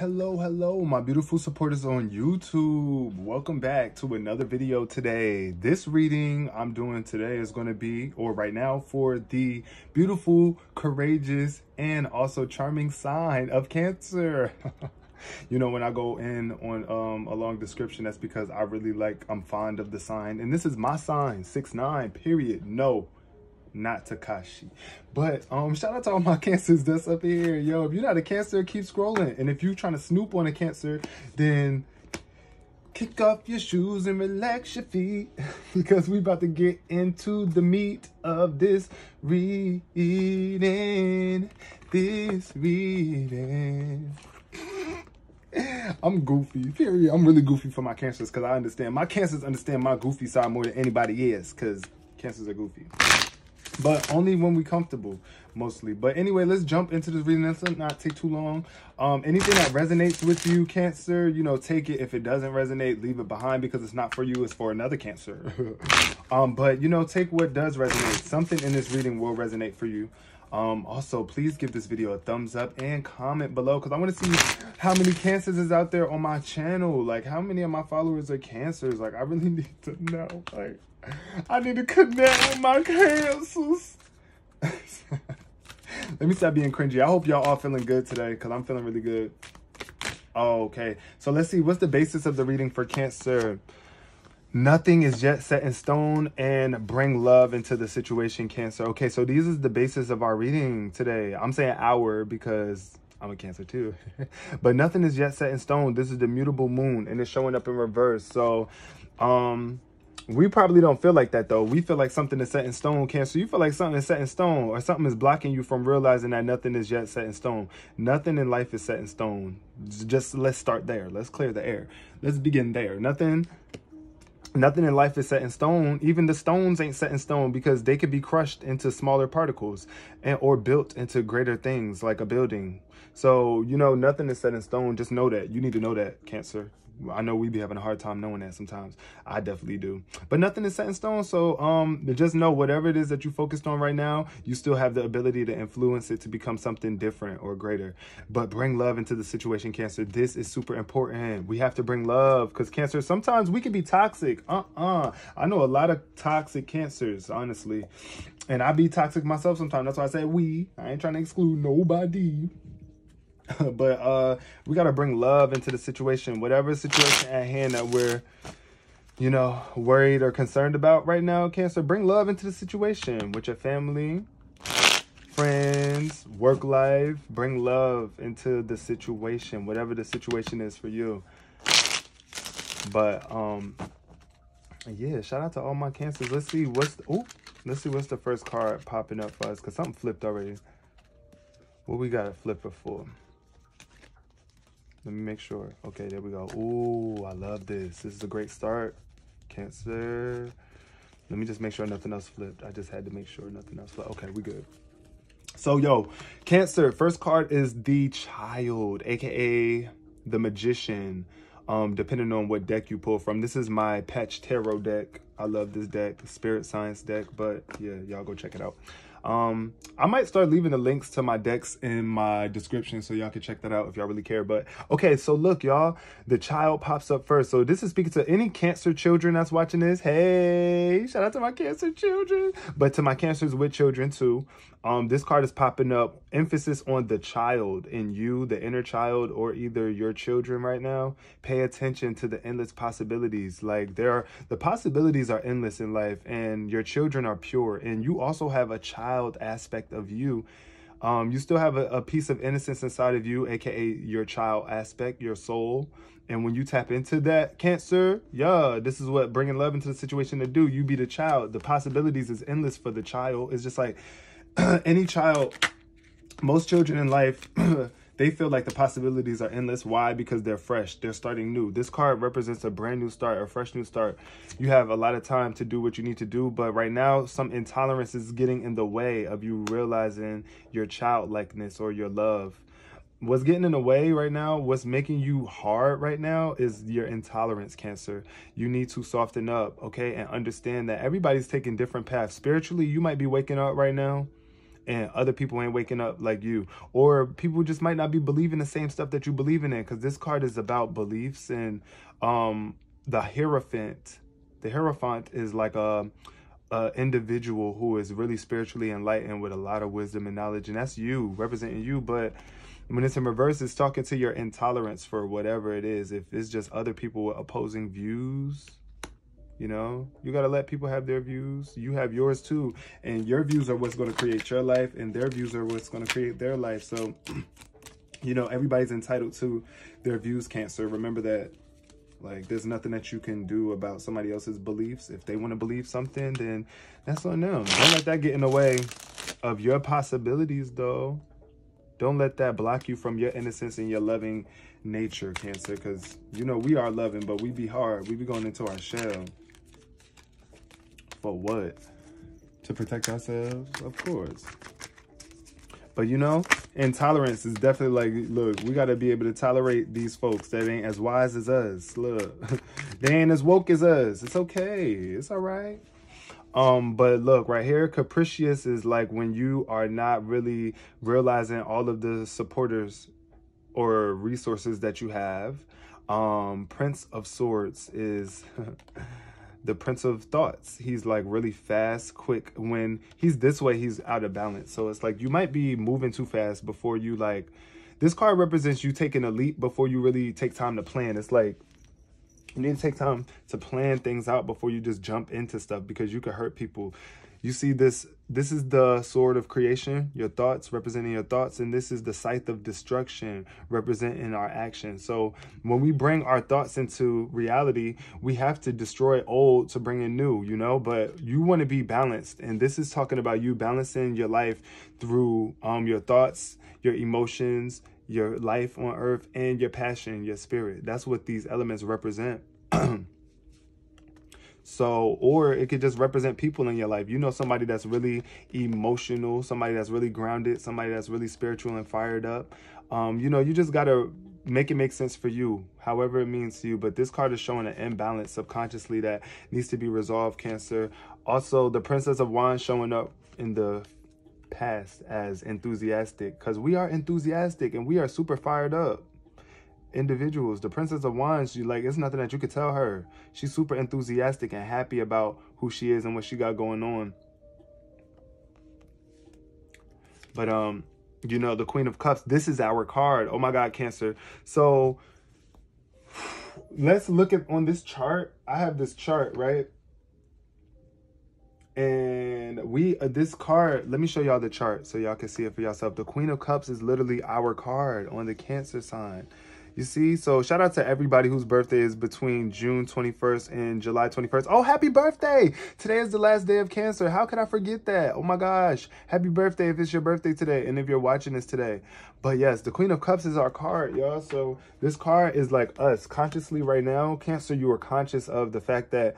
Hello my beautiful supporters on YouTube, welcome back to another video. Today, this reading I'm doing today is going to be, or right now, for the beautiful, courageous, and also charming sign of Cancer. You know, when I go in on a long description, that's because I really like, I'm fond of the sign, and this is my sign, 6'9", period. No, not Takashi. But shout out to all my Cancers that's up here. Yo, if you're not a Cancer, keep scrolling, and if you're trying to snoop on a Cancer, then kick off your shoes and relax your feet, because we about to get into the meat of this reading. I'm goofy, period. I'm really goofy for my Cancers, because I understand my Cancers understand my goofy side more than anybody is, because Cancers are goofy, but only when we comfortable, mostly. But anyway, let's jump into this reading. Let's not take too long. Anything that resonates with you, Cancer, you know, take it. If it doesn't resonate, leave it behind, because it's not for you, it's for another Cancer. But, you know, take what does resonate. Something in this reading will resonate for you. Also, please give this video a thumbs up and comment below, because I want to see how many Cancers is out there on my channel. Like, how many of my followers are Cancers? Like, I really need to know. Like, I need to connect with my Cancers. Let me stop being cringy. I hope y'all all feeling good today, because I'm feeling really good. Okay, so let's see. What's the basis of the reading for Cancer? Nothing is yet set in stone, and bring love into the situation, Cancer. Okay, so this is the basis of our reading today. I'm saying our because I'm a Cancer too. But nothing is yet set in stone. This is the mutable moon, and it's showing up in reverse. So we probably don't feel like that, though. We feel like something is set in stone, Cancer. You feel like something is set in stone, or something is blocking you from realizing that nothing is yet set in stone. Nothing in life is set in stone. Just let's start there. Let's clear the air. Let's begin there. Nothing in life is set in stone. Even the stones ain't set in stone, because they could be crushed into smaller particles and or built into greater things, like a building. So, you know, nothing is set in stone. Just know that. You need to know that, Cancer. I know we be having a hard time knowing that sometimes. I definitely do. But nothing is set in stone. So just know whatever it is that you focused on right now, you still have the ability to influence it to become something different or greater. But bring love into the situation, Cancer. This is super important. We have to bring love, because Cancer, sometimes we can be toxic. I know a lot of toxic Cancers, honestly. And I be toxic myself sometimes. That's why I say we. I ain't trying to exclude nobody. But we got to bring love into the situation. Whatever situation at hand that we're, you know, worried or concerned about right now, Cancer, bring love into the situation with your family, friends, work life. Bring love into the situation, whatever the situation is for you. But, yeah, shout out to all my Cancers. Let's see what's the, let's see what's the first card popping up for us, because something flipped already. What we got a flipper for? Let me make sure. Okay, there we go. Ooh, I love this. This is a great start, Cancer. Let me just make sure nothing else flipped. I just had to make sure nothing else flipped. Okay, we good. So, yo, Cancer, first card is the Child, a.k.a. the Magician, depending on what deck you pull from. This is my Patch Tarot deck. I love this deck, the Spirit Science deck, but yeah, y'all go check it out. I might start leaving the links to my decks in my description, so y'all can check that out if y'all really care. But okay, so look, y'all, the Child pops up first. So this is speaking to any Cancer children that's watching this. Hey, shout out to my Cancer children, but to my Cancers with children too. This card is popping up, emphasis on the child in you, the inner child, or either your children right now. Pay attention to the endless possibilities. Like, there are, the possibilities are endless in life, and your children are pure, and you also have a child aspect of you. You still have a piece of innocence inside of you, aka your child aspect, your soul. And when you tap into that, Cancer, yeah, this is what bringing love into the situation to do. You be the child. The possibilities is endless for the child. It's just like any child, most children in life, they feel like the possibilities are endless. Why? Because they're fresh. They're starting new. This card represents a brand new start, a fresh new start. You have a lot of time to do what you need to do, but right now, some intolerance is getting in the way of you realizing your childlikeness or your love. What's getting in the way right now, what's making you hard right now, is your intolerance, Cancer. You need to soften up, okay, and understand that everybody's taking different paths. Spiritually, you might be waking up right now, and other people ain't waking up like you, or people just might not be believing the same stuff that you believe in, because this card is about beliefs. And the Hierophant is like a individual who is really spiritually enlightened with a lot of wisdom and knowledge, and that's you, representing you. But when it's in reverse, it's talking to your intolerance for whatever it is. If it's just other people with opposing views, you know, you got to let people have their views. You have yours too. And your views are what's going to create your life, and their views are what's going to create their life. So, you know, everybody's entitled to their views, Cancer. Remember that. Like, there's nothing that you can do about somebody else's beliefs. If they want to believe something, then that's on them. Don't let that get in the way of your possibilities, though. Don't let that block you from your innocence and your loving nature, Cancer. Because, you know, we are loving, but we be hard. We be going into our shell. For what? To protect ourselves? Of course. But, you know, intolerance is definitely like, look, we got to be able to tolerate these folks that ain't as wise as us. Look, they ain't as woke as us. It's okay. It's all right. But look, right here, capricious is like when you are not really realizing all of the supporters or resources that you have. Prince of Swords is the Prince of Thoughts. He's like really fast, quick. When he's this way, he's out of balance. So it's like you might be moving too fast before you like... This card represents you taking a leap before you really take time to plan. It's like... You need to take time to plan things out before you just jump into stuff, because you could hurt people. You see this, this is the sword of creation, your thoughts, representing your thoughts. And this is the scythe of destruction, representing our actions. So when we bring our thoughts into reality, we have to destroy old to bring in new, you know, but you want to be balanced. And this is talking about you balancing your life through your thoughts, your emotions, your life on earth, and your passion, your spirit. That's what these elements represent. So, or it could just represent people in your life. You know, somebody that's really emotional, somebody that's really grounded, somebody that's really spiritual and fired up. You know, you just got to make it make sense for you, however it means to you. But this card is showing an imbalance subconsciously that needs to be resolved, Cancer. Also, the Princess of Wands showing up in the past as enthusiastic, because we are enthusiastic and we are super fired up individuals. The Princess of Wands, you like, it's nothing that you could tell her. She's super enthusiastic and happy about who she is and what she got going on. But you know, the Queen of Cups, this is our card. Oh my God, Cancer. So let's look at on this chart. I have this chart, right? And we, this card, let me show y'all the chart so y'all can see it for yourself. The Queen of Cups is literally our card on the Cancer sign. You see? So shout out to everybody whose birthday is between June 21st and July 21st. Oh, happy birthday. Today is the last day of Cancer. How could I forget that? Oh my gosh. Happy birthday if it's your birthday today. And if you're watching this today. But yes, the Queen of Cups is our card, y'all. So this card is like us consciously right now. Cancer, you are conscious of the fact that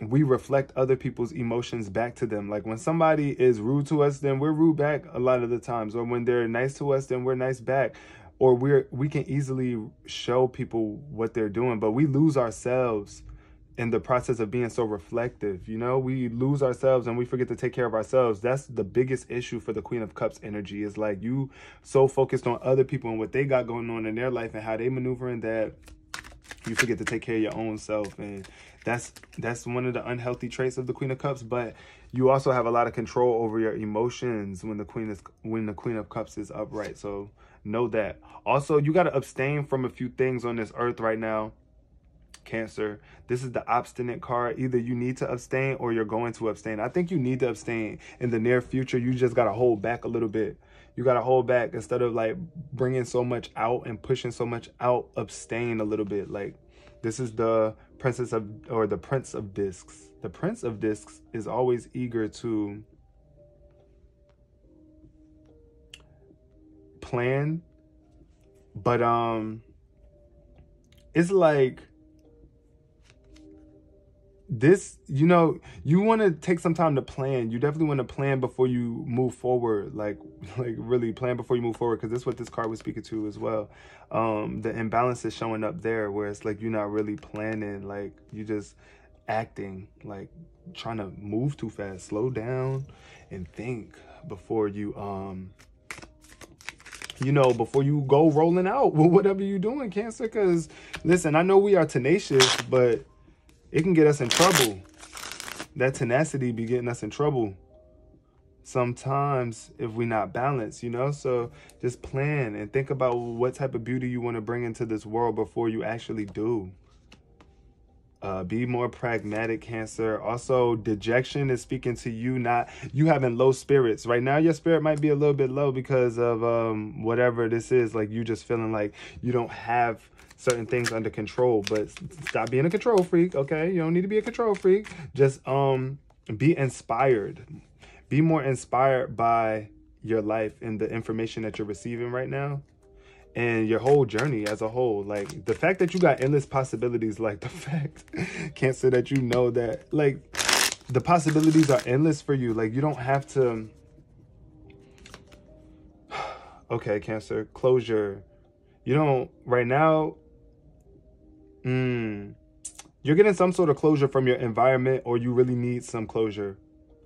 we reflect other people's emotions back to them. Like when somebody is rude to us, then we're rude back a lot of the times. Or when they're nice to us, then we're nice back. Or we can easily show people what they're doing, but we lose ourselves in the process of being so reflective. You know, we lose ourselves and we forget to take care of ourselves. That's the biggest issue for the Queen of Cups energy, is like you so focused on other people and what they got going on in their life and how they maneuvering that you forget to take care of your own self. And that's one of the unhealthy traits of the Queen of Cups. But you also have a lot of control over your emotions when the Queen of Cups is upright. So know that. Also, you got to abstain from a few things on this earth right now, Cancer. This is the obstinate card. Either you need to abstain or you're going to abstain. I think you need to abstain in the near future. You just got to hold back a little bit. You got to hold back instead of like bringing so much out and pushing so much out. Abstain a little bit. Like this is the Princess of, or the Prince of Discs. The Prince of Discs is always eager to plan, but it's like this, you know, you want to take some time to plan. You definitely want to plan before you move forward, like really plan before you move forward, because that's what this card was speaking to as well. The imbalance is showing up there, where it's like you're not really planning, like you just acting, like trying to move too fast. Slow down and think before you, you know, before you go rolling out with whatever you're doing, Cancer. Because, listen, I know we are tenacious, but it can get us in trouble. That tenacity be getting us in trouble sometimes if we're not balanced, you know? So just plan and think about what type of beauty you want to bring into this world before you actually do. Be more pragmatic, Cancer. Also, dejection is speaking to you, not you having low spirits. Right now, your spirit might be a little bit low because of whatever this is. Like, you just feeling like you don't have certain things under control. But stop being a control freak, okay? You don't need to be a control freak. Just be inspired. Be more inspired by your life and the information that you're receiving right now. And your whole journey as a whole, like the fact that you got endless possibilities, like the fact, Cancer, that you know that like the possibilities are endless for you. Like you don't have to, okay, Cancer, closure. You don't right now, you're getting some sort of closure from your environment, or you really need some closure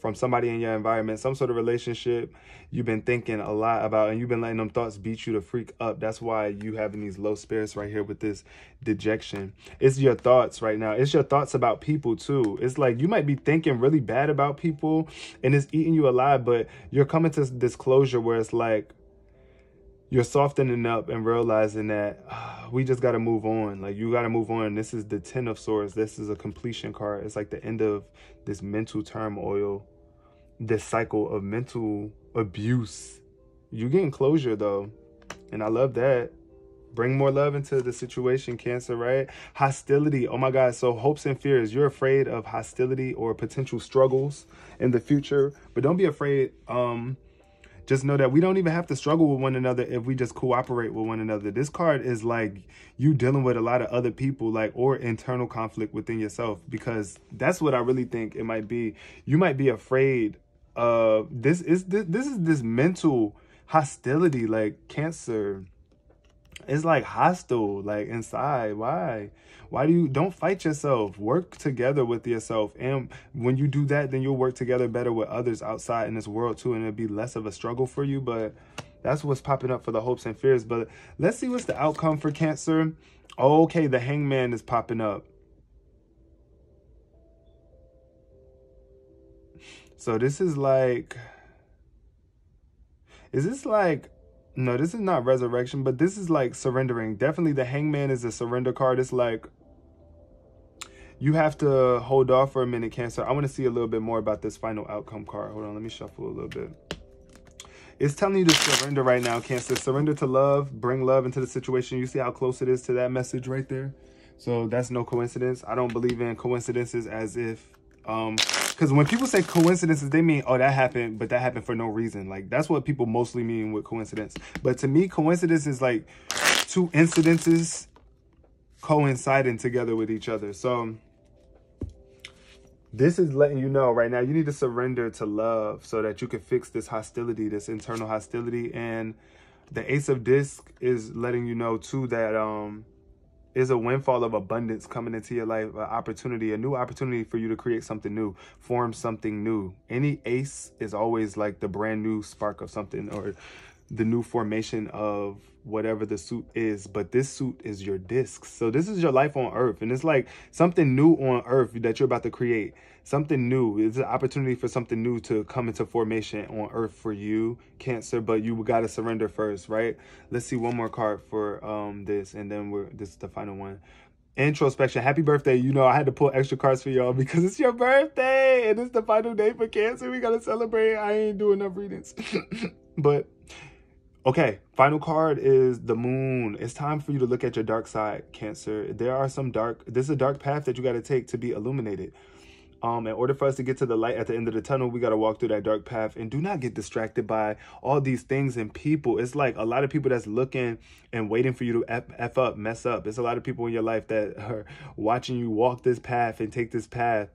from somebody in your environment, some sort of relationship you've been thinking a lot about, and you've been letting them thoughts beat you to freak up. That's why you having these low spirits right here with this dejection. It's your thoughts right now. It's your thoughts about people too. It's like you might be thinking really bad about people and it's eating you alive, but you're coming to this closure where it's like you're softening up and realizing that we just got to move on. Like you got to move on. This is the 10 of Swords. This is a completion card. It's like the end of this mental turmoil, this cycle of mental abuse. You're getting closure though, and I love that. Bring more love into the situation, Cancer, right? Hostility, oh my God. So hopes and fears, you're afraid of hostility or potential struggles in the future, but don't be afraid. Just know that we don't even have to struggle with one another if we just cooperate with one another. This card is like you dealing with a lot of other people, like, or internal conflict within yourself, because that's what I really think it might be. You might be afraid of this mental hostility, like, Cancer. It's like hostile, like inside. Why do you don't fight yourself? Work together with yourself, and when you do that, then you'll work together better with others outside in this world too, and it'll be less of a struggle for you. But that's what's popping up for the hopes and fears. But let's see what's the outcome for Cancer. Okay, the Hangman is popping up. So this is like, is this like, no, this is not resurrection, but this is like surrendering. Definitely the Hangman is a surrender card. It's like you have to hold off for a minute, Cancer. I want to see a little bit more about this final outcome card. Hold on, let me shuffle a little bit. It's telling you to surrender right now, Cancer. Surrender to love. Bring love into the situation. You see how close it is to that message right there? So that's no coincidence. I don't believe in coincidences as if... because when people say coincidences, they mean, oh, that happened, but that happened for no reason. Like, that's what people mostly mean with coincidence. But to me, coincidence is like two incidences coinciding together with each other. So this is letting you know right now, you need to surrender to love so that you can fix this hostility, this internal hostility. And the Ace of Disc is letting you know too that, is a windfall of abundance coming into your life, an opportunity, a new opportunity for you to create something new, form something new. Any ace is always like the brand new spark of something or the new formation of whatever the suit is. But this suit is your disc. So this is your life on earth. And it's like something new on earth that you're about to create. Something new. It's an opportunity for something new to come into formation on earth for you, Cancer. But you got to surrender first, right? Let's see one more card for this. And then this is the final one. Introspection. Happy birthday. You know, I had to pull extra cards for y'all because it's your birthday. And it's the final day for Cancer. We got to celebrate. I ain't doing enough readings. But... okay, final card is the Moon. It's time for you to look at your dark side, Cancer. There are some dark... this is a dark path that you got to take to be illuminated. In order for us to get to the light at the end of the tunnel, we got to walk through that dark path. And do not get distracted by all these things and people. It's like a lot of people that's looking and waiting for you to F up, mess up. It's a lot of people in your life that are watching you walk this path and take this path.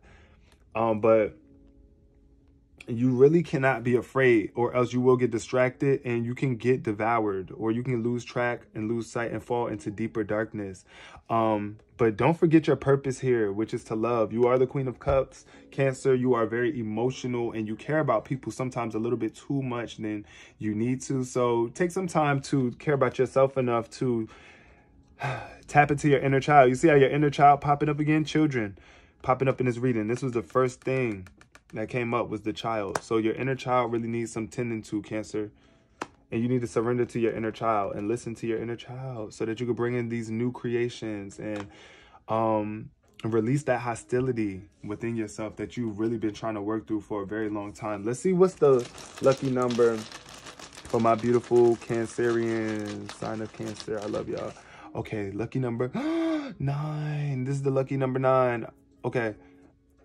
But... you really cannot be afraid, or else you will get distracted and you can get devoured, or you can lose track and lose sight and fall into deeper darkness. But don't forget your purpose here, which is to love. You are the Queen of Cups, Cancer. You are very emotional and you care about people sometimes a little bit too much than you need to. So take some time to care about yourself enough to tap into your inner child. You see how your inner child popping up again? Children popping up in this reading. This was the first thing that came up, was the child. So your inner child really needs some tending to, Cancer. And you need to surrender to your inner child and listen to your inner child so that you can bring in these new creations and release that hostility within yourself that you've really been trying to work through for a very long time. Let's see what's the lucky number for my beautiful Cancerian, sign of Cancer. I love y'all. Okay, lucky number 9. This is the lucky number 9. Okay.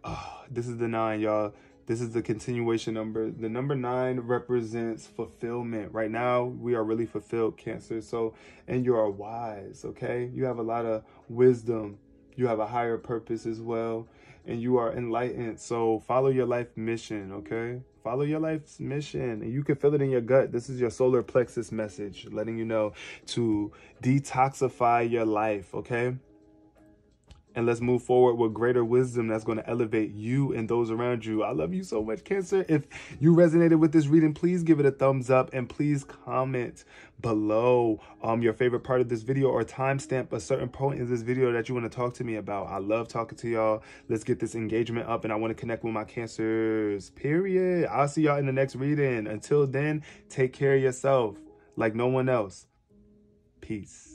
Oh, this is the 9, y'all. This is the continuation number. The number 9 represents fulfillment. Right now, we are really fulfilled, Cancer. So, and you are wise, okay? You have a lot of wisdom. You have a higher purpose as well. And you are enlightened. So follow your life mission, okay? Follow your life's mission. And you can feel it in your gut. This is your solar plexus message, letting you know to detoxify your life, okay? And let's move forward with greater wisdom that's going to elevate you and those around you. I love you so much, Cancer. If you resonated with this reading, please give it a thumbs up and please comment below your favorite part of this video, or timestamp a certain point in this video that you want to talk to me about. I love talking to y'all. Let's get this engagement up, and I want to connect with my Cancers, period. I'll see y'all in the next reading. Until then, take care of yourself like no one else. Peace.